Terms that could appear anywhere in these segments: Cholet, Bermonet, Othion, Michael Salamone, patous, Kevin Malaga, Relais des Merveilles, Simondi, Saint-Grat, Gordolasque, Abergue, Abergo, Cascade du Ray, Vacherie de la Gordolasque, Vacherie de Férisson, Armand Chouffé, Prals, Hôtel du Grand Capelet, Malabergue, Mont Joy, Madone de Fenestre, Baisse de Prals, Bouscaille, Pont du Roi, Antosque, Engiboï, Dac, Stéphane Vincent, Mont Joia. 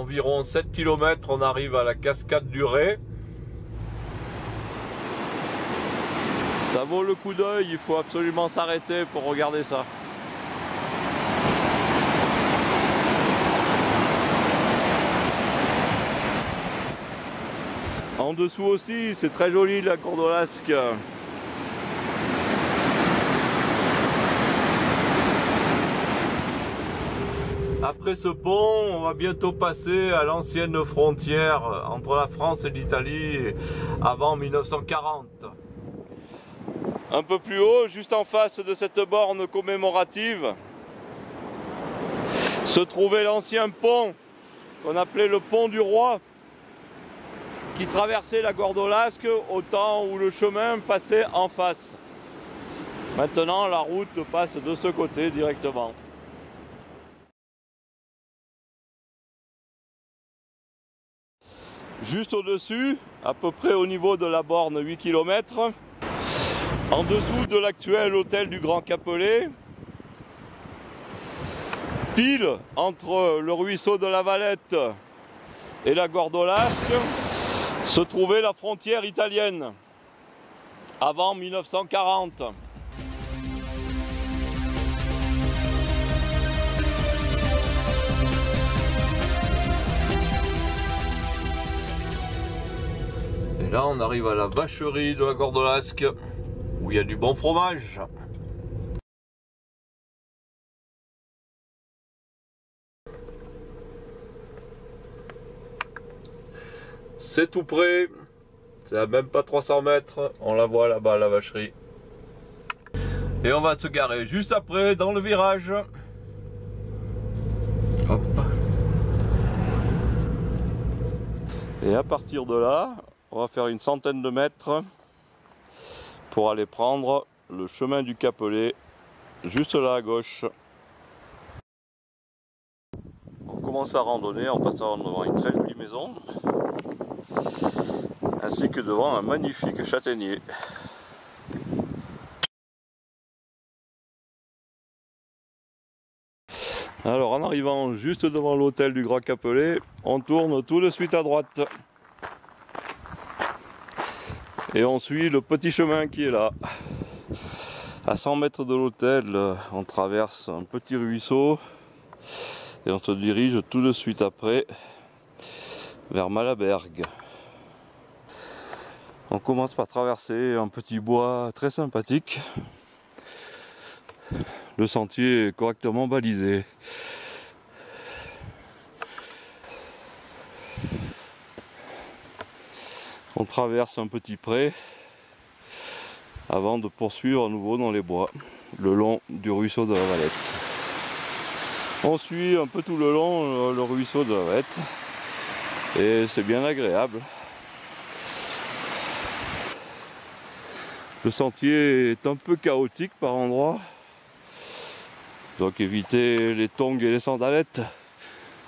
environ 7 km, on arrive à la cascade du Ré. Ça vaut le coup d'œil, il faut absolument s'arrêter pour regarder ça. En dessous aussi, c'est très joli la Gordolasque. Après ce pont, on va bientôt passer à l'ancienne frontière entre la France et l'Italie avant 1940. Un peu plus haut, juste en face de cette borne commémorative, se trouvait l'ancien pont qu'on appelait le Pont du Roi, qui traversait la Gordolasque au temps où le chemin passait en face. Maintenant, la route passe de ce côté directement. Juste au-dessus, à peu près au niveau de la borne 8 km, en dessous de l'actuel hôtel du Grand Capelet, pile entre le ruisseau de la Valette et la Gordolasque, se trouvait la frontière italienne, avant 1940. Et là, on arrive à la vacherie de la Gordolasque. Où il y a du bon fromage. C'est tout près, c'est à même pas 300 mètres, on la voit là-bas la vacherie. Et on va se garer juste après dans le virage. Hop. Et à partir de là, on va faire une centaine de mètres pour aller prendre le chemin du Capelet, juste là à gauche. On commence à randonner en passant devant une très jolie maison, ainsi que devant un magnifique châtaignier. Alors en arrivant juste devant l'hôtel du Grand Capelet, on tourne tout de suite à droite. Et on suit le petit chemin qui est là. À 100 mètres de l'hôtel, on traverse un petit ruisseau et on se dirige tout de suite après vers Malabergue. On commence par traverser un petit bois très sympathique. Le sentier est correctement balisé. On traverse un petit pré avant de poursuivre à nouveau dans les bois le long du ruisseau de la Valette. On suit un peu tout le long le ruisseau de la Valette et c'est bien agréable. Le sentier est un peu chaotique par endroits, donc évitez les tongs et les sandalettes,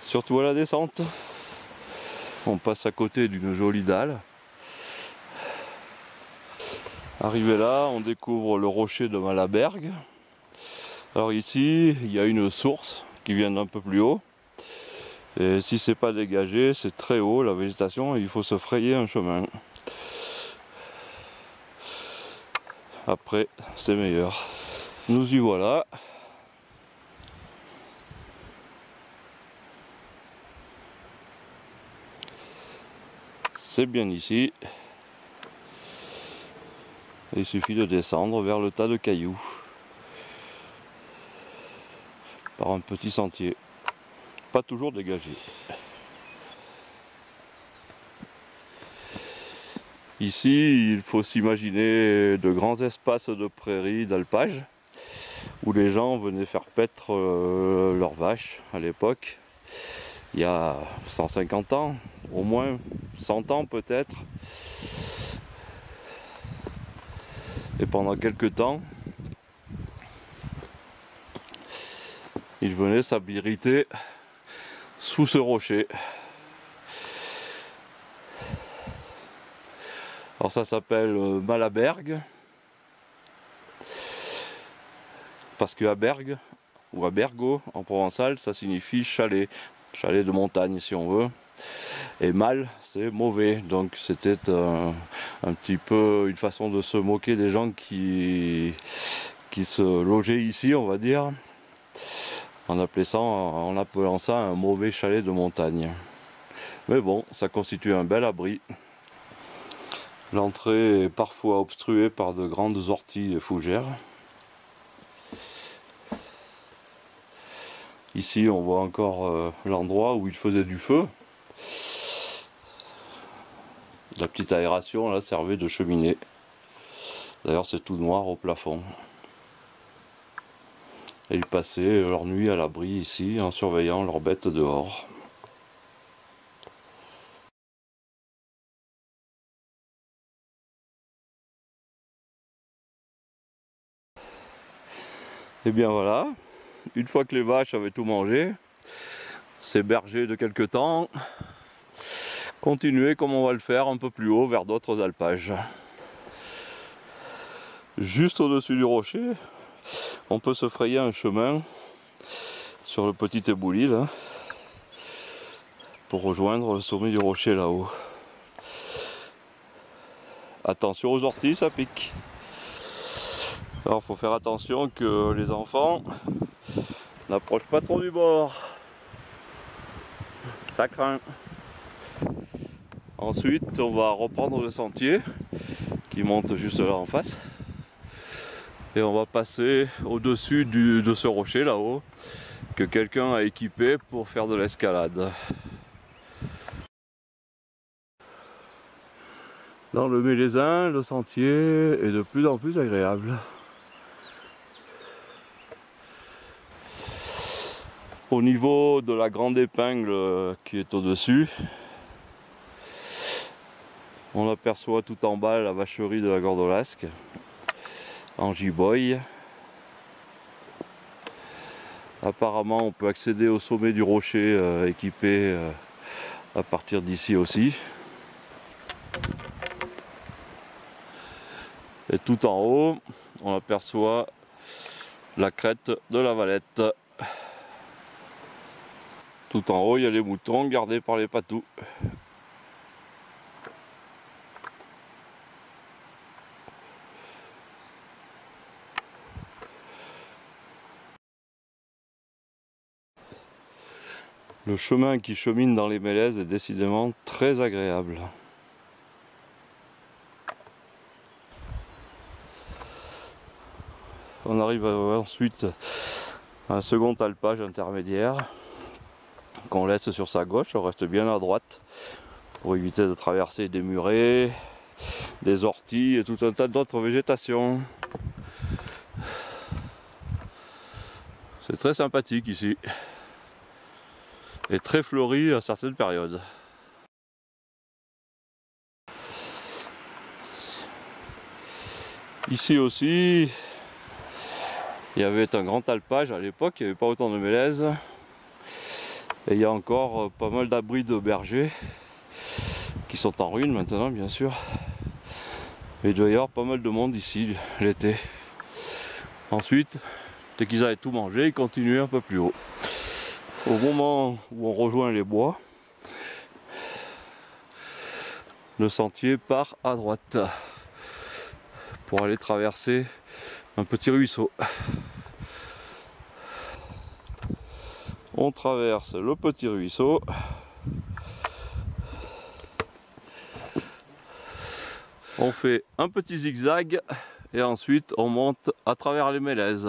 surtout à la descente. On passe à côté d'une jolie dalle. Arrivé là, on découvre le rocher de Malabergue. Alors ici, il y a une source qui vient d'un peu plus haut. Et si c'est pas dégagé, c'est très haut la végétation et il faut se frayer un chemin. Après, c'est meilleur. Nous y voilà. C'est bien ici. Il suffit de descendre vers le tas de cailloux par un petit sentier, pas toujours dégagé. Ici, il faut s'imaginer de grands espaces de prairies, d'alpages, où les gens venaient faire paître leurs vaches à l'époque, il y a 150 ans, au moins 100 ans peut-être. Et pendant quelques temps, il venait s'abriter sous ce rocher. Alors ça s'appelle Malabergue, parce que Abergue ou Abergo en provençal, ça signifie chalet chalet de montagne si on veut. Et mal, c'est mauvais. Donc c'était un petit peu une façon de se moquer des gens qui se logeaient ici, on va dire, en appelant ça un mauvais chalet de montagne. Mais bon, ça constitue un bel abri. L'entrée est parfois obstruée par de grandes orties et fougères. Ici, on voit encore l'endroit où il faisait du feu. La petite aération là servait de cheminée. D'ailleurs, c'est tout noir au plafond. Et ils passaient leur nuit à l'abri ici en surveillant leurs bêtes dehors. Et bien voilà, une fois que les vaches avaient tout mangé, ces bergers de quelque temps continuaient comme on va le faire un peu plus haut vers d'autres alpages. Juste au-dessus du rocher, on peut se frayer un chemin sur le petit ébouli là, pour rejoindre le sommet du rocher là-haut. Attention aux orties, ça pique. Alors il faut faire attention que les enfants n'approchent pas trop du bord. Ça craint. Ensuite on va reprendre le sentier qui monte juste là en face. Et on va passer au-dessus de ce rocher là-haut que quelqu'un a équipé pour faire de l'escalade. Dans le Mélézin, le sentier est de plus en plus agréable. Au niveau de la grande épingle qui est au-dessus, on aperçoit tout en bas la vacherie de la Gordolasque, Engiboï. Apparemment, on peut accéder au sommet du rocher équipé à partir d'ici aussi. Et tout en haut, on aperçoit la crête de la Valette. Tout en haut, il y a les moutons gardés par les patous. Le chemin qui chemine dans les mélèzes est décidément très agréable. On arrive ensuite à un second alpage intermédiaire, qu'on laisse sur sa gauche, on reste bien à droite pour éviter de traverser des murets, des orties et tout un tas d'autres végétations. C'est très sympathique ici et très fleuri à certaines périodes. Ici aussi, il y avait un grand alpage à l'époque, il n'y avait pas autant de mélèzes. Et il y a encore pas mal d'abris de bergers qui sont en ruine maintenant, bien sûr. Et il doit y avoir pas mal de monde ici l'été. Ensuite, dès qu'ils avaient tout mangé, ils continuaient un peu plus haut. Au moment où on rejoint les bois, le sentier part à droite pour aller traverser un petit ruisseau. On traverse le petit ruisseau. On fait un petit zigzag et ensuite on monte à travers les mélèzes.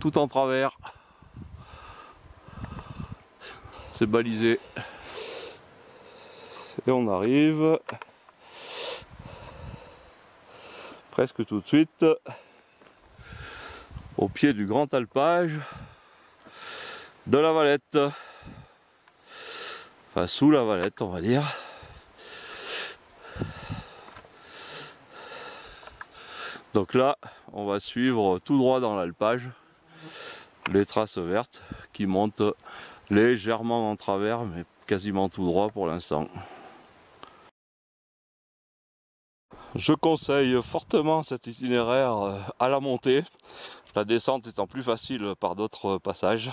Tout en travers. C'est balisé. Et on arrive presque tout de suite au pied du grand alpage de la Valette, enfin sous la Valette on va dire. Donc là on va suivre tout droit dans l'alpage les traces vertes qui montent légèrement en travers mais quasiment tout droit pour l'instant. Je conseille fortement cet itinéraire à la montée, la descente étant plus facile par d'autres passages.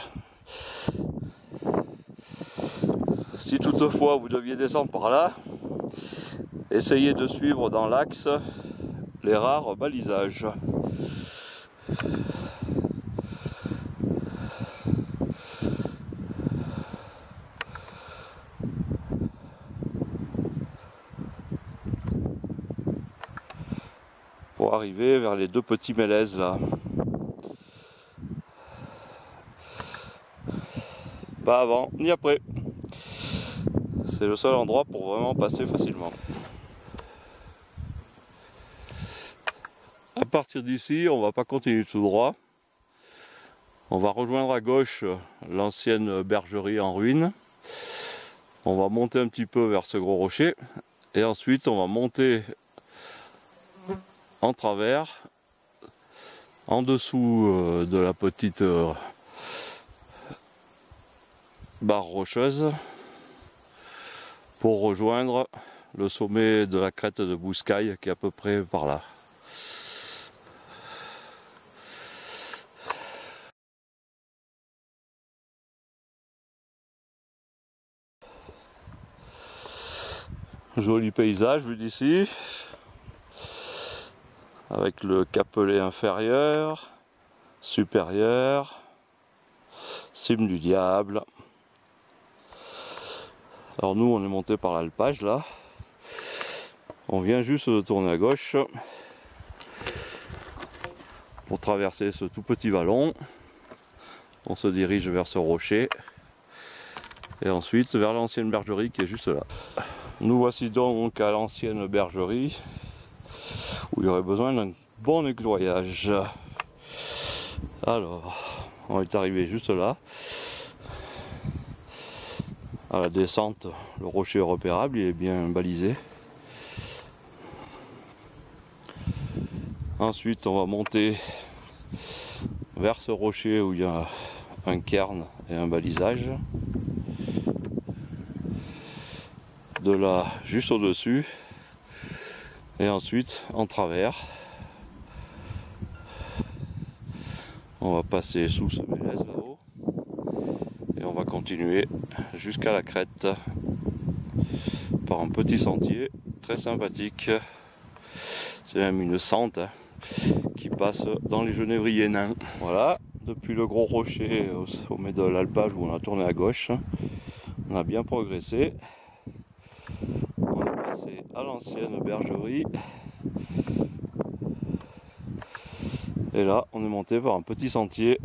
Si toutefois vous deviez descendre par là, essayez de suivre dans l'axe les rares balisages. Pour arriver vers les deux petits mélèzes là. Pas avant ni après. C'est le seul endroit pour vraiment passer facilement. À partir d'ici, on va pas continuer tout droit. On va rejoindre à gauche l'ancienne bergerie en ruine. On va monter un petit peu vers ce gros rocher. Et ensuite, on va monter en travers, en dessous de la petite barre rocheuse, pour rejoindre le sommet de la crête de Bouscaille qui est à peu près par là. Joli paysage vu d'ici, avec le Capelet inférieur, supérieur, Cime du Diable. Alors nous on est monté par l'alpage là, on vient juste de tourner à gauche pour traverser ce tout petit vallon, on se dirige vers ce rocher et ensuite vers l'ancienne bergerie qui est juste là. Nous voici donc à l'ancienne bergerie où il y aurait besoin d'un bon nettoyage. Alors on est arrivé juste là. À la descente, le rocher est repérable, il est bien balisé. Ensuite, on va monter vers ce rocher où il y a un cairn et un balisage. De là, juste au-dessus. Et ensuite, en travers. On va passer sous ce mélèze là-haut. Et on va continuer jusqu'à la crête par un petit sentier très sympathique. C'est même une sente hein, qui passe dans les genévriers nains. Voilà, depuis le gros rocher au sommet de l'alpage où on a tourné à gauche, on a bien progressé. On est passé à l'ancienne bergerie. Et là, on est monté par un petit sentier.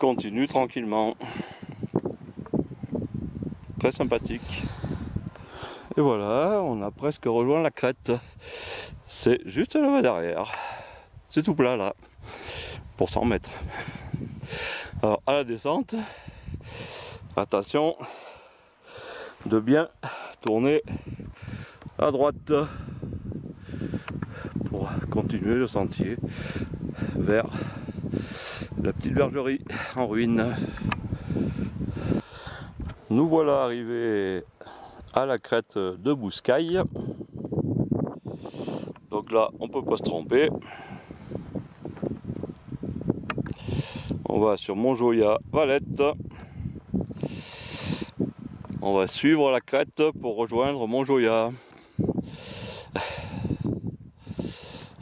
Continue tranquillement, très sympathique. Et voilà, on a presque rejoint la crête, c'est juste là-bas derrière, c'est tout plat là, pour 100 mètres. Alors à la descente, attention de bien tourner à droite pour continuer le sentier vers la petite bergerie en ruine. Nous voilà arrivés à la crête de Bouscaille. Donc là, on peut pas se tromper. On va sur Mont Joia, Valette. On va suivre la crête pour rejoindre Mont Joia.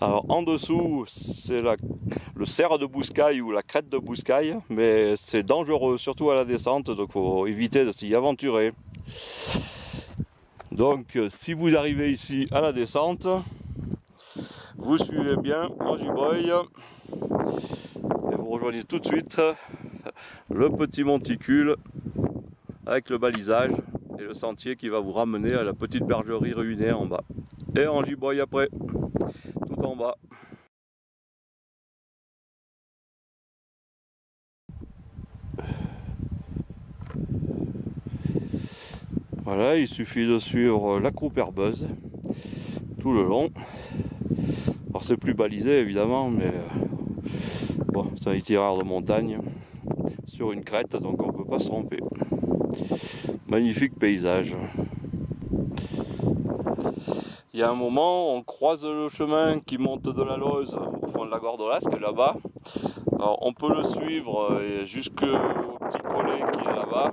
Alors en dessous, c'est le cerf de Bouscaille ou la crête de Bouscaille, mais c'est dangereux, surtout à la descente, donc il faut éviter de s'y aventurer. Donc si vous arrivez ici à la descente, vous suivez bien Engiboï et vous rejoignez tout de suite le petit monticule avec le balisage et le sentier qui va vous ramener à la petite bergerie ruinée en bas. Et Engiboï après, tout en bas. Voilà, il suffit de suivre la croupe herbeuse tout le long. Alors c'est plus balisé évidemment, mais bon, c'est un itinéraire de montagne sur une crête, donc on ne peut pas se tromper. Magnifique paysage. Il y a un moment, on croise le chemin qui monte de la Lauze au fond de la Gordolasque là-bas. Alors on peut le suivre jusqu'au petit collet qui est là-bas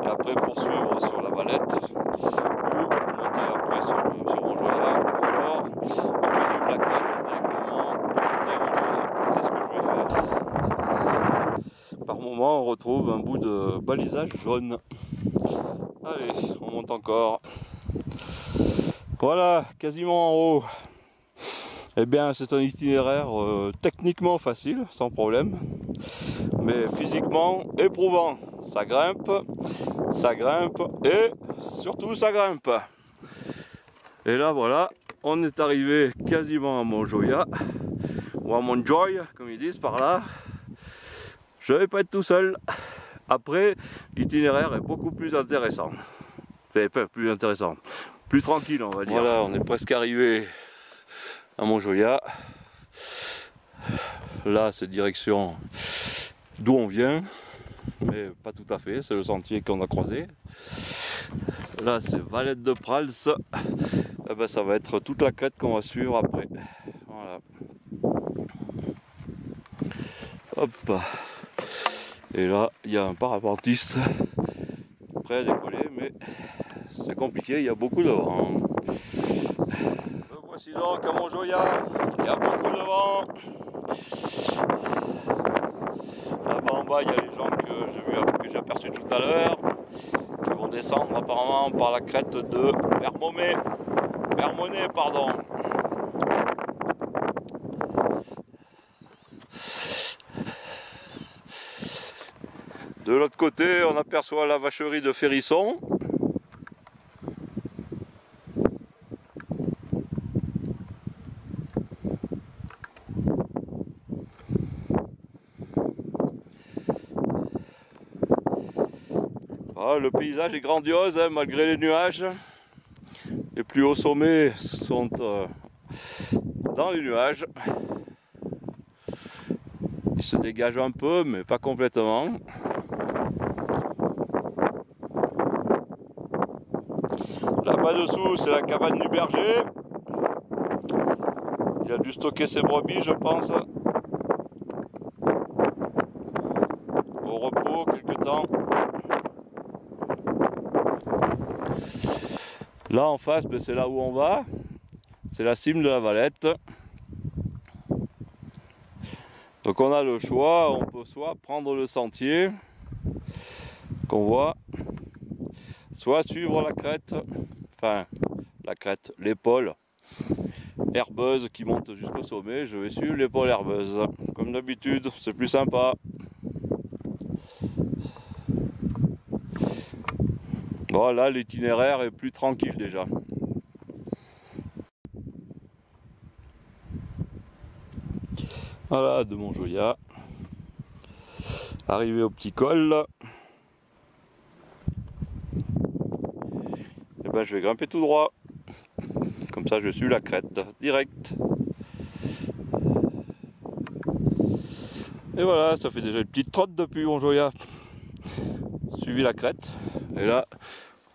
et après poursuivre sur la Valette ou monter après sur Mont Joia, ou alors on peut suivre la crête directement pour monter Mont Joia. C'est ce que je vais faire. Par moment on retrouve un bout de balisage jaune. Allez, on monte encore. Voilà, quasiment en haut. Eh bien, c'est un itinéraire techniquement facile, sans problème, mais physiquement éprouvant. Ça grimpe et surtout ça grimpe. Et là, voilà, on est arrivé quasiment à Mont Joia, ou à Mont Joy, comme ils disent par là. Je vais pas être tout seul. Après, l'itinéraire est beaucoup plus intéressant. Enfin, plus intéressant, plus tranquille, on va dire. Voilà, on est presque arrivé à Mont Joia. Là c'est direction d'où on vient, mais pas tout à fait, c'est le sentier qu'on a croisé. Là c'est Valette de Prals, et ben, ça va être toute la crête qu'on va suivre après. Voilà. Hop. Et là il y a un parapentiste prêt à décoller, mais c'est compliqué, il y a beaucoup de vent. Voici donc à Mont Joia, il y a beaucoup de vent. Là-bas en bas, il y a les gens que j'ai aperçus tout à l'heure, qui vont descendre apparemment par la crête de Bermonet, pardon. De l'autre côté, on aperçoit la vacherie de Férisson. Le paysage est grandiose, hein, malgré les nuages. Les plus hauts sommets sont dans les nuages. Ils se dégagent un peu, mais pas complètement. Là-bas dessous, c'est la cabane du berger. Il a dû stocker ses brebis, je pense. Au repos, quelque temps. Là en face, c'est là où on va, c'est la cime de la Valette. Donc on a le choix, on peut soit prendre le sentier qu'on voit, soit suivre la crête, enfin la crête, l'épaule herbeuse qui monte jusqu'au sommet. Je vais suivre l'épaule herbeuse, comme d'habitude, c'est plus sympa. Voilà, l'itinéraire est plus tranquille déjà. Voilà, de Mont Joia. Arrivé au petit col. Et ben, je vais grimper tout droit. Comme ça, je suis la crête direct. Et voilà, ça fait déjà une petite trotte depuis Mont Joia. Suivi la crête. Et là,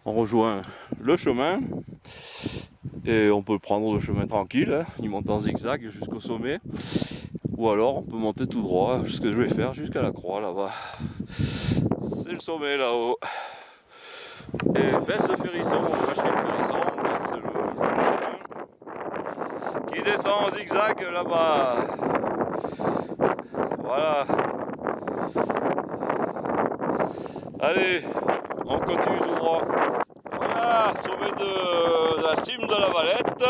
on rejoint le chemin et on peut prendre le chemin tranquille. Hein. Il monte en zigzag jusqu'au sommet, ou alors on peut monter tout droit, ce que je vais faire, jusqu'à la croix là-bas. C'est le sommet là-haut. Et Baisse de Férisson, Vacherie de Férisson, c'est le chemin qui descend en zigzag là-bas. Voilà. Allez. On continue tout droit. Voilà, sommet de la cime de la Valette.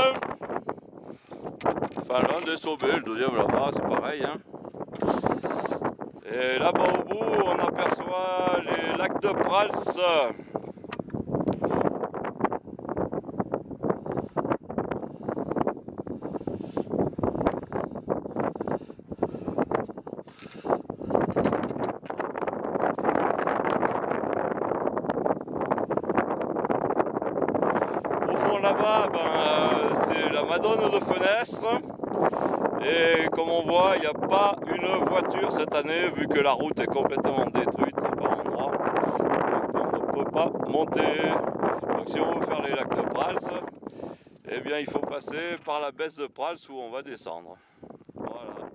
Enfin, l'un des sommets, le deuxième là-bas, c'est pareil. Hein. Et là-bas au bout, on aperçoit les lacs de Prals. Là-bas, c'est la Madone de Fenestre, et comme on voit, il n'y a pas une voiture cette année, vu que la route est complètement détruite par endroits, donc on ne peut pas monter. Donc si on veut faire les lacs de Prals, eh bien il faut passer par la Baisse de Prals où on va descendre. Voilà.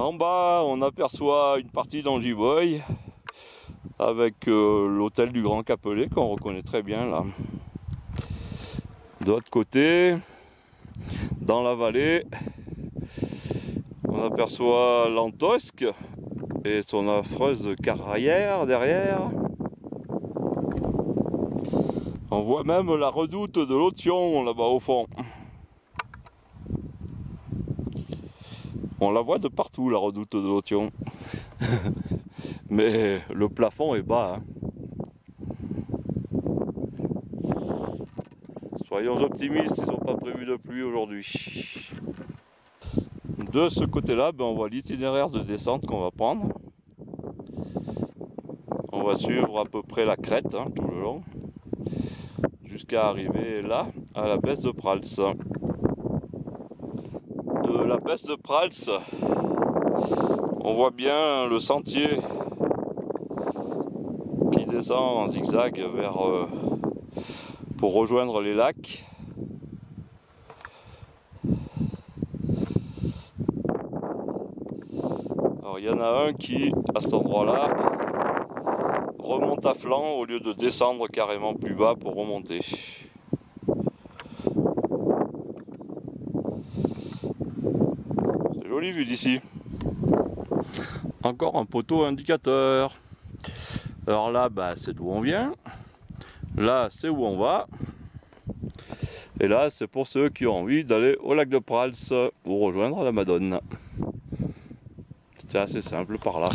En bas, on aperçoit une partie d'Engiboï avec l'hôtel du Grand Capelet qu'on reconnaît très bien là. De l'autre côté, dans la vallée, on aperçoit l'Antosque et son affreuse carrière derrière. On voit même la redoute de l'Othion là-bas au fond. On la voit de partout, la redoute de l'Othion. Mais le plafond est bas. Hein. Soyons optimistes, ils n'ont pas prévu de pluie aujourd'hui. De ce côté-là, on voit l'itinéraire de descente qu'on va prendre. On va suivre à peu près la crête hein, tout le long, jusqu'à arriver là, à la Baisse de Prals. De la Baisse de Prals, on voit bien le sentier qui descend en zigzag vers, pour rejoindre les lacs. Alors il y en a un qui, à cet endroit-là, remonte à flanc au lieu de descendre carrément plus bas pour remonter. Vu d'ici. Encore un poteau indicateur. Alors là, c'est d'où on vient. Là, c'est où on va. Et là, c'est pour ceux qui ont envie d'aller au lac de Prals pour rejoindre la Madone. C'est assez simple par là.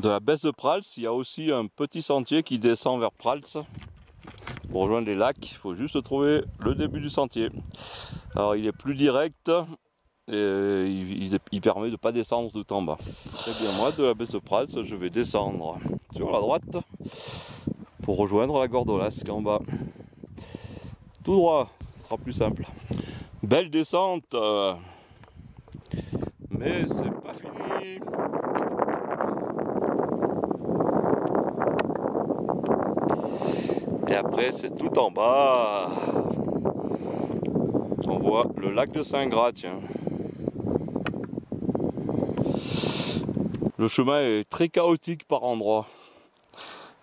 De la Baisse de Prals, il y a aussi un petit sentier qui descend vers Prals. Pour rejoindre les lacs, il faut juste trouver le début du sentier. Alors, il est plus direct. Et il permet de ne pas descendre tout en bas. Et bien moi, de la Baisse de Prals, je vais descendre sur la droite pour rejoindre la Gordolasque en bas. Tout droit, ce sera plus simple. Belle descente, mais c'est pas fini. Et après, c'est tout en bas. On voit le lac de Saint-Grat, tiens. Le chemin est très chaotique par endroits.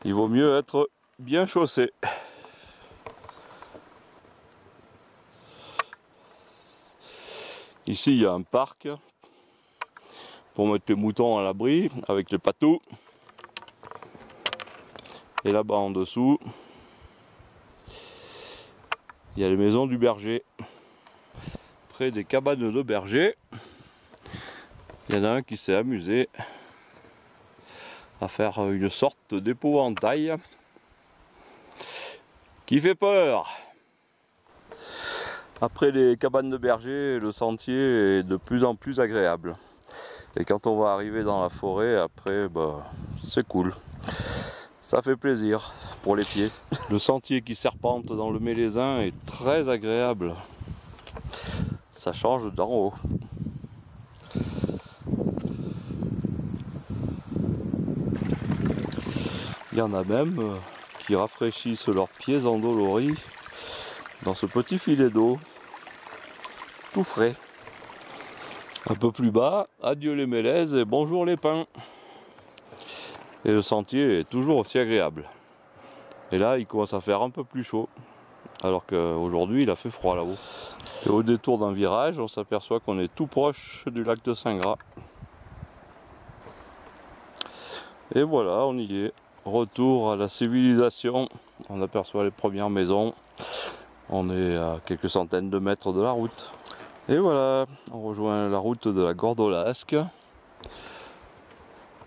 Il vaut mieux être bien chaussé. Ici, il y a un parc pour mettre les moutons à l'abri avec les patous. Et là-bas en dessous, il y a les maisons du berger. Près des cabanes de berger, il y en a un qui s'est amusé à faire une sorte d'épouvantail qui fait peur. Après les cabanes de berger, le sentier est de plus en plus agréable. Et quand on va arriver dans la forêt, après, c'est cool. Ça fait plaisir pour les pieds. Le sentier qui serpente dans le Mélaisin est très agréable. Ça change d'en haut. Il y en a même qui rafraîchissent leurs pieds endoloris dans ce petit filet d'eau, tout frais. Un peu plus bas, adieu les mélaises et bonjour les pins. Et le sentier est toujours aussi agréable. Et là, il commence à faire un peu plus chaud, alors qu'aujourd'hui, il a fait froid là-haut. Et au détour d'un virage, on s'aperçoit qu'on est tout proche du lac de Saint-Grat. Et voilà, on y est. Retour à la civilisation, on aperçoit les premières maisons, on est à quelques centaines de mètres de la route. Et voilà, on rejoint la route de la Gordolasque.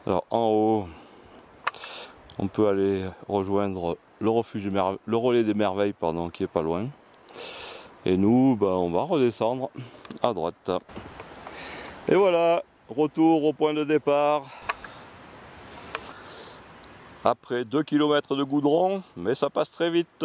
Alors en haut, on peut aller rejoindre le Relais des Merveilles qui est pas loin. Et nous, on va redescendre à droite. Et voilà, retour au point de départ. Après 2 km de goudron, mais ça passe très vite.